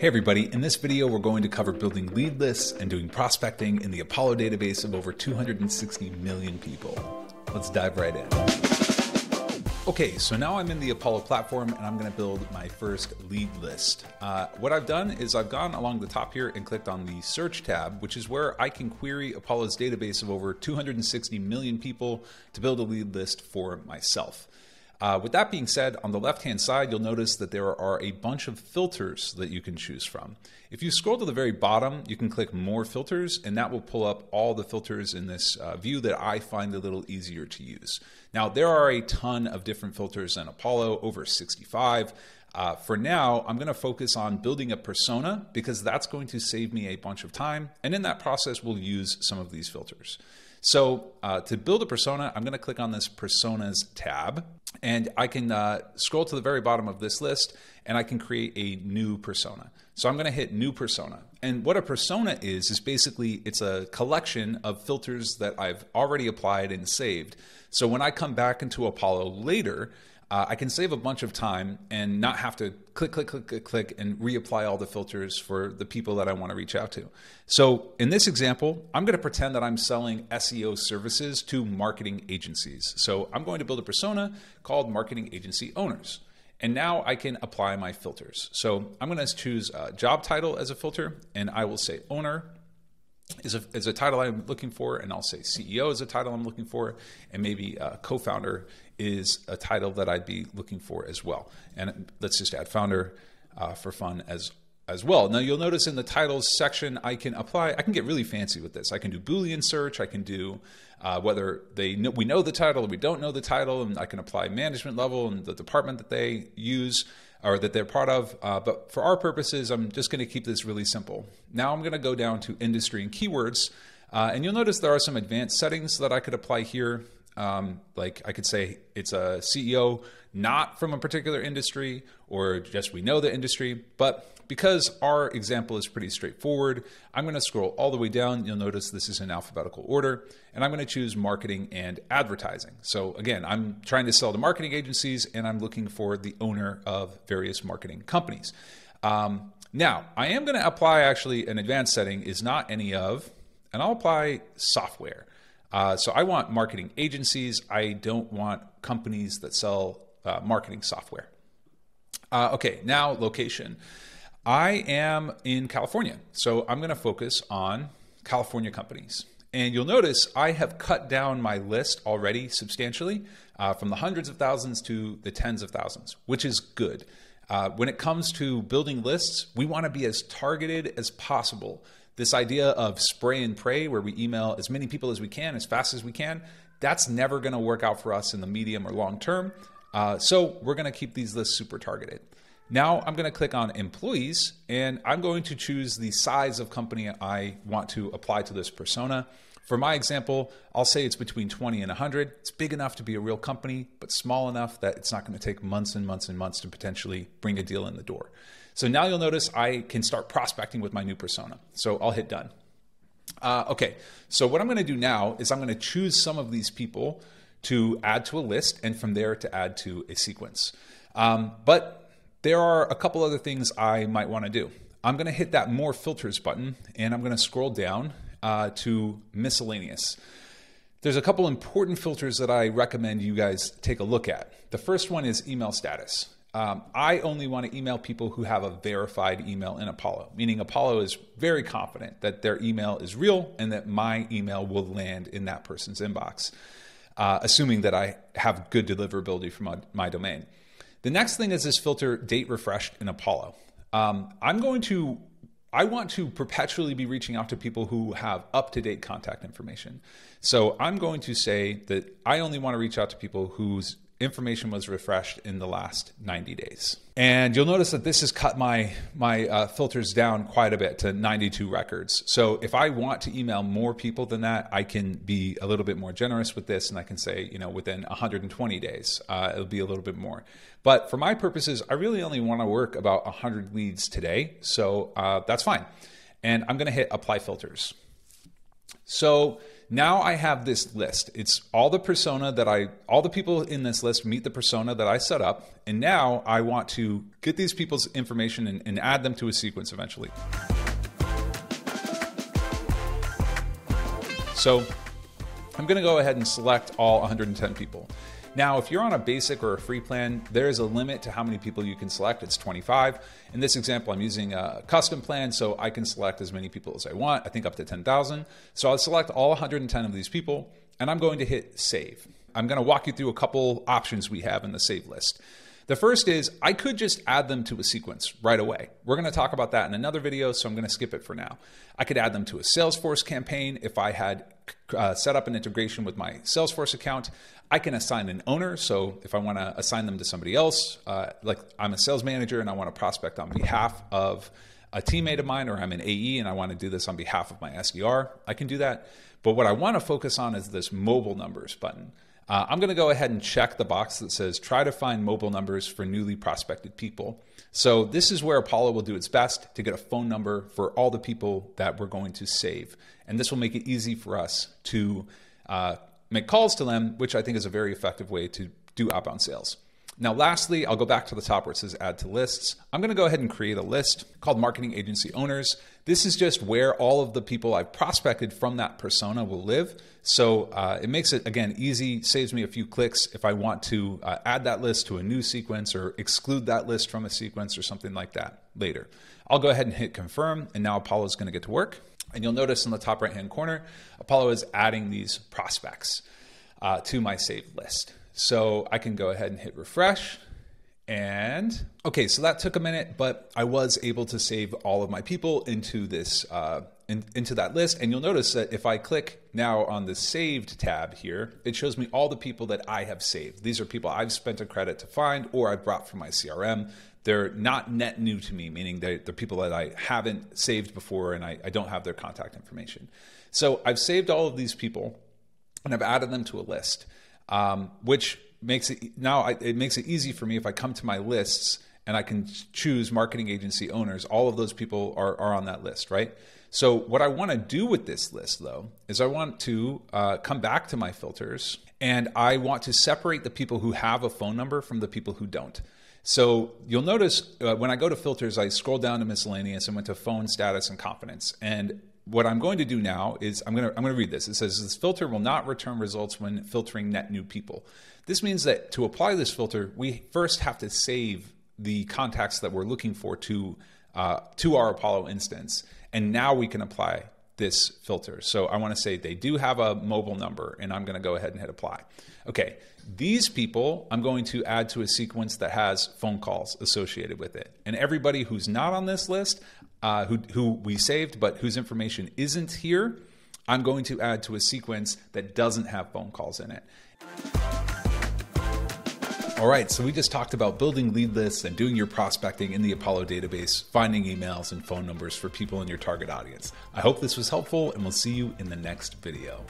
Hey everybody, in this video we're going to cover building lead lists and doing prospecting in the Apollo database of over 260 million people. Let's dive right in. Okay, so now I'm in the Apollo platform and I'm gonna build my first lead list. What I've done is I've gone along the top here and clicked on the search tab, which is where I can query Apollo's database of over 260 million people to build a lead list for myself. With that being said, on the left-hand side, you'll notice that there are a bunch of filters that you can choose from. If you scroll to the very bottom, you can click More Filters, and that will pull up all the filters in this view that I find a little easier to use. Now, there are a ton of different filters in Apollo, over 65. For now, I'm going to focus on building a persona because that's going to save me a bunch of time, and in that process, we'll use some of these filters. So to build a persona, I'm going to click on this Personas tab, and I can scroll to the very bottom of this list, and I can create a new persona. So I'm going to hit New Persona. And what a persona is basically it's a collection of filters that I've already applied and saved. So when I come back into Apollo later, I can save a bunch of time and not have to click and reapply all the filters for the people that I want to reach out to. So in this example, I'm going to pretend that I'm selling SEO services to marketing agencies. So I'm going to build a persona called Marketing Agency Owners. And now I can apply my filters. So I'm going to choose job title as a filter, and I will say owner is a title I'm looking for, and I'll say CEO is a title I'm looking for, and maybe co-founder is a title that I'd be looking for as well. And let's just add founder for fun as well. Now you'll notice in the titles section, I can get really fancy with this. I can do Boolean search, I can do whether we know the title or we don't know the title, and I can apply management level and the department that they use or that they're part of. But for our purposes, I'm just gonna keep this really simple. Now I'm gonna go down to industry and keywords, and you'll notice there are some advanced settings that I could apply here. Like I could say it's a CEO not from a particular industry, or just we know the industry, but because our example is pretty straightforward, I'm going to scroll all the way down. You'll notice this is in alphabetical order, and I'm going to choose marketing and advertising. So again, I'm trying to sell to marketing agencies, and I'm looking for the owner of various marketing companies. Now, I am going to apply actually an advanced setting is not any of, and I'll apply software. So I want marketing agencies. I don't want companies that sell marketing software. Okay, now location. I am in California, so I'm going to focus on California companies. And you'll notice I have cut down my list already substantially from the hundreds of thousands to the tens of thousands, which is good. When it comes to building lists, we want to be as targeted as possible. This idea of spray and pray, where we email as many people as we can, as fast as we can, that's never going to work out for us in the medium or long term. So we're going to keep these lists super targeted. Now I'm going to click on employees, and I'm going to choose the size of company I want to apply to this persona. For my example, I'll say it's between 20 and 100. It's big enough to be a real company, but small enough that it's not going to take months and months and months to potentially bring a deal in the door. So now you'll notice I can start prospecting with my new persona. So I'll hit done. Okay, so what I'm going to do now is I'm going to choose some of these people to add to a list, and from there to add to a sequence. But there are a couple other things I might want to do. I'm going to hit that More Filters button, and I'm going to scroll down to Miscellaneous. There's a couple important filters that I recommend you guys take a look at. The first one is email status. I only want to email people who have a verified email in Apollo, meaning Apollo is very confident that their email is real and that my email will land in that person's inbox, assuming that I have good deliverability from my domain. The next thing is this filter, Date Refreshed in Apollo. I want to perpetually be reaching out to people who have up-to-date contact information. So I'm going to say that I only want to reach out to people whose information was refreshed in the last 90 days. And you'll notice that this has cut my filters down quite a bit to 92 records. So if I want to email more people than that, I can be a little bit more generous with this, and I can say, you know, within 120 days, it'll be a little bit more. But for my purposes, I really only want to work about 100 leads today. So that's fine. And I'm going to hit apply filters. So now I have this list. It's all the persona that all the people in this list meet the persona that I set up. And now I want to get these people's information and add them to a sequence eventually. So I'm going to go ahead and select all 110 people. Now, if you're on a basic or a free plan, there is a limit to how many people you can select. It's 25. In this example, I'm using a custom plan, so I can select as many people as I want, I think up to 10,000. So I'll select all 110 of these people, and I'm going to hit save. I'm going to walk you through a couple options we have in the save list. The first is I could just add them to a sequence right away. We're going to talk about that in another video, so I'm going to skip it for now. I could add them to a Salesforce campaign if I had set up an integration with my Salesforce account. I can assign an owner, so if I want to assign them to somebody else, like I'm a sales manager and I want to prospect on behalf of a teammate of mine, or I'm an AE and I want to do this on behalf of my SDR, I can do that. But what I want to focus on is this mobile numbers button. I'm going to go ahead and check the box that says try to find mobile numbers for newly prospected people. So this is where Apollo will do its best to get a phone number for all the people that we're going to save. And this will make it easy for us to make calls to them, which I think is a very effective way to do outbound sales. Now, lastly, I'll go back to the top where it says add to lists. I'm going to go ahead and create a list called marketing agency owners. This is just where all of the people I've prospected from that persona will live. So it makes it, again, easy, saves me a few clicks if I want to add that list to a new sequence or exclude that list from a sequence or something like that later. I'll go ahead and hit confirm, and now Apollo's going to get to work. And you'll notice in the top right-hand corner, Apollo is adding these prospects to my saved list. So I can go ahead and hit refresh, and okay, so that took a minute, but I was able to save all of my people into this, into that list. And you'll notice that if I click now on the saved tab here, it shows me all the people that I have saved. These are people I've spent a credit to find, or I brought from my CRM. They're not net new to me, meaning they're people that I haven't saved before and I don't have their contact information. So I've saved all of these people and I've added them to a list. Which makes it it makes it easy for me if I come to my lists and I can choose marketing agency owners. All of those people are on that list, right? So what I want to do with this list though, is I want to come back to my filters and I want to separate the people who have a phone number from the people who don't. So you'll notice when I go to filters, I scroll down to miscellaneous and went to phone status and confidence. And what I'm going to do now is I'm going to read this. It says this filter will not return results when filtering net new people. This means that to apply this filter, we first have to save the contacts that we're looking for to our Apollo instance. And now we can apply this filter. So I want to say they do have a mobile number, and I'm going to go ahead and hit apply. Okay. These people I'm going to add to a sequence that has phone calls associated with it. And everybody who's not on this list, who we saved, but whose information isn't here, I'm going to add to a sequence that doesn't have phone calls in it. All right, so we just talked about building lead lists and doing your prospecting in the Apollo database, finding emails and phone numbers for people in your target audience. I hope this was helpful, and we'll see you in the next video.